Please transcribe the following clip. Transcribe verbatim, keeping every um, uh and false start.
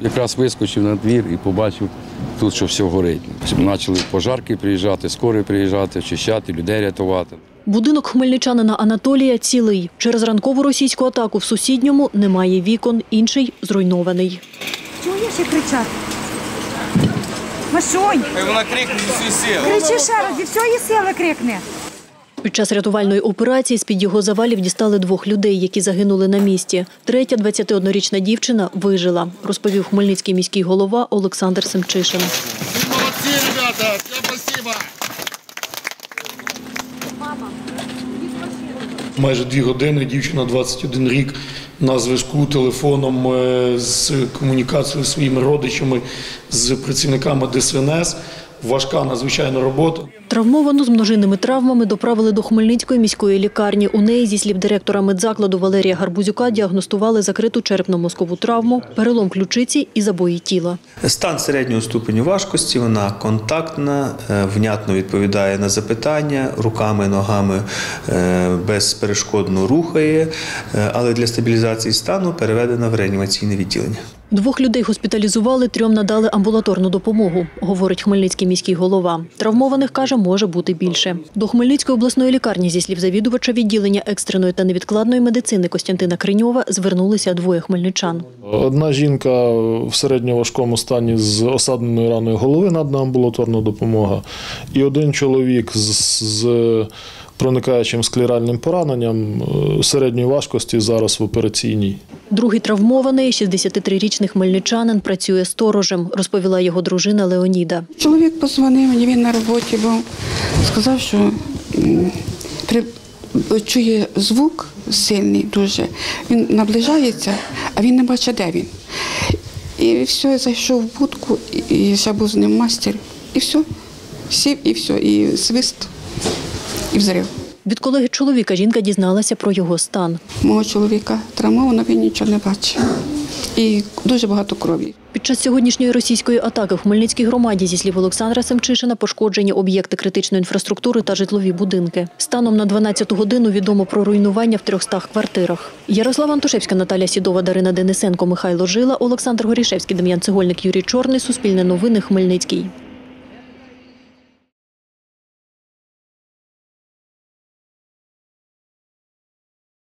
Якраз вискочив на двір і побачив тут, що все горить. Почали пожарки приїжджати, скорі приїжджати, очищати, людей рятувати. Будинок хмельничанина Анатолія цілий. Через ранкову російську атаку в сусідньому немає вікон, інший зруйнований. Чого я ще кричав? Машунь! Вона крикне зі всієї сили. Кричи ще раз, зі всієї сили крикне. Під час рятувальної операції з-під його завалів дістали двох людей, які загинули на місці. Третя двадцятиоднорічна дівчина вижила, розповів хмельницький міський голова Олександр Семчишин. Молодці, ребята! Дякую! Майже дві години, дівчина двадцять один рік, на зв'язку телефоном з комунікацією зі своїми родичами, з працівниками ДСНС. Важка надзвичайна робота. Травмовану з множинними травмами доправили до Хмельницької міської лікарні. У неї, зі слів директора медзакладу Валерія Гарбузюка, діагностували закриту черепно-мозкову травму, перелом ключиці і забої тіла. Стан середнього ступеню важкості, вона контактна, внятно відповідає на запитання, руками, ногами безперешкодно рухає, але для стабілізації стану переведена в реанімаційне відділення. Двох людей госпіталізували, трьом надали амбулаторну допомогу, говорить хмельницький міський голова. Травмованих, каже, може бути більше. До Хмельницької обласної лікарні, зі слів завідувача відділення екстреної та невідкладної медицини Костянтина Криньова, звернулися двоє хмельничан. Одна жінка в середньоважкому стані з осадненою раною голови, надана амбулаторна допомога. І один чоловік з, з проникаючим склеральним пораненням середньої важкості зараз в операційній. Другий травмований, шістдесятитрирічний хмельничанин, працює сторожем, розповіла його дружина Леоніда. Чоловік подзвонив мені, він на роботі був, сказав, що чує звук сильний дуже, він наближається, а він не бачить, де він. І все, зайшов в будку, і ще був з ним мастер, і все, сів, і все, і свист, і взрив. Від колеги чоловіка жінка дізналася про його стан. Мого чоловіка травмовано, він нічого не бачить. І дуже багато крові. Під час сьогоднішньої російської атаки в Хмельницькій громаді, зі слів Олександра Семчишина, пошкоджені об'єкти критичної інфраструктури та житлові будинки. Станом на дванадцяту годину відомо про руйнування в трьохстах квартирах. Ярослава Антушевська, Наталя Сідова, Дарина Денисенко, Михайло Жила, Олександр Горішевський, Дем'ян Цегольник, Юрій Чорний. Суспільне новини, Хмельницький.